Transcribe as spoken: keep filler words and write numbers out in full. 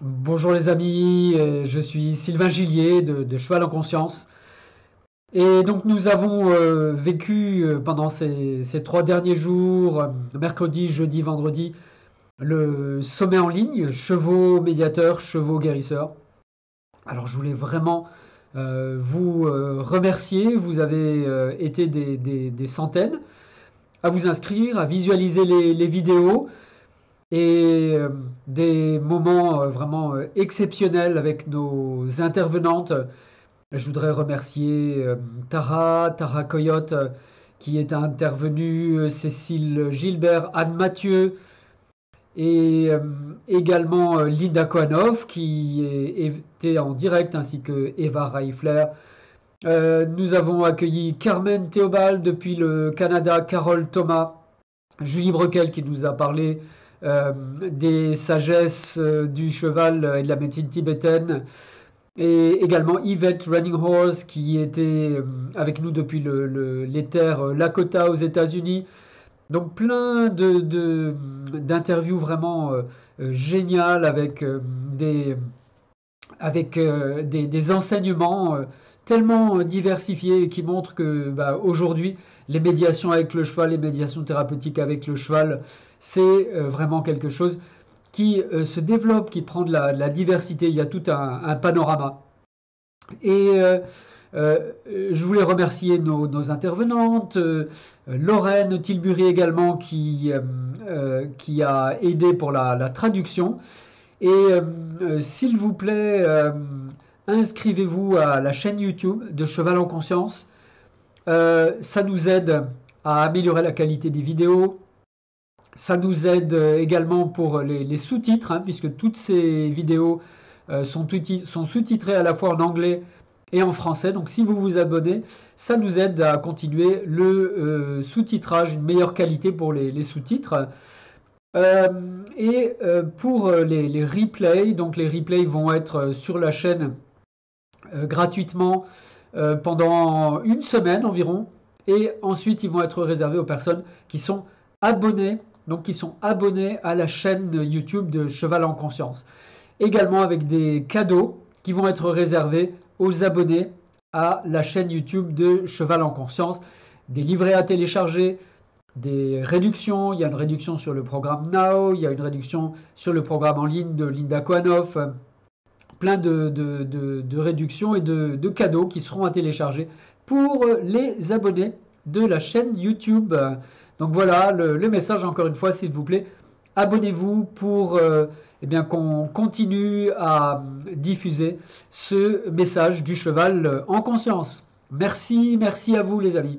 Bonjour les amis, je suis Sylvain Gillier de, de Cheval en Conscience. Et donc nous avons euh, vécu pendant ces, ces trois derniers jours, mercredi, jeudi, vendredi, le sommet en ligne, chevaux médiateurs, chevaux guérisseurs. Alors je voulais vraiment euh, vous euh, remercier, vous avez euh, été des, des, des centaines à vous inscrire, à visualiser les, les vidéos. Et des moments vraiment exceptionnels avec nos intervenantes. Je voudrais remercier Tara, Tara Coyote qui est intervenue, Cécile Gilbert, Anne Mathieu et également Linda Kohanov qui était en direct ainsi que Eva Reifler. Nous avons accueilli Carmen Théobald depuis le Canada, Carole Thomas, Julie Breukel qui nous a parlé Euh, des sagesses euh, du cheval euh, et de la médecine tibétaine, et également Yvette Running Horse qui était euh, avec nous depuis le, le, les terres euh, Lakota aux États-Unis. Donc plein de, de, d'interviews vraiment euh, euh, géniales avec, euh, des, avec euh, des, des enseignements euh, tellement diversifiés qui montrent que bah, aujourd'hui, les médiations avec le cheval, les médiations thérapeutiques avec le cheval, c'est euh, vraiment quelque chose qui euh, se développe, qui prend de la, de la diversité. Il y a tout un, un panorama. Et euh, euh, je voulais remercier nos, nos intervenantes, euh, Lorraine Tilbury également, qui, euh, euh, qui a aidé pour la, la traduction. Et euh, euh, s'il vous plaît, euh, inscrivez-vous à la chaîne YouTube de Cheval en Conscience. Euh, ça nous aide à améliorer la qualité des vidéos. Ça nous aide également pour les, les sous-titres, hein, puisque toutes ces vidéos euh, sont, sont sous-titrées à la fois en anglais et en français. Donc si vous vous abonnez, ça nous aide à continuer le euh, sous-titrage, une meilleure qualité pour les, les sous-titres. Euh, et euh, pour les, les replays, donc les replays vont être sur la chaîne Euh, gratuitement euh, pendant une semaine environ, et ensuite ils vont être réservés aux personnes qui sont abonnées, donc qui sont abonnées à la chaîne YouTube de Cheval en Conscience. Également avec des cadeaux qui vont être réservés aux abonnés à la chaîne YouTube de Cheval en Conscience, des livrets à télécharger, des réductions. Il y a une réduction sur le programme Now, il y a une réduction sur le programme en ligne de Linda Kohanov, euh, plein de, de, de, de réductions et de, de cadeaux qui seront à télécharger pour les abonnés de la chaîne YouTube. Donc voilà le, le message, encore une fois, s'il vous plaît, abonnez-vous pour euh, eh bien, qu'on continue à diffuser ce message du cheval en conscience. Merci, merci à vous les amis.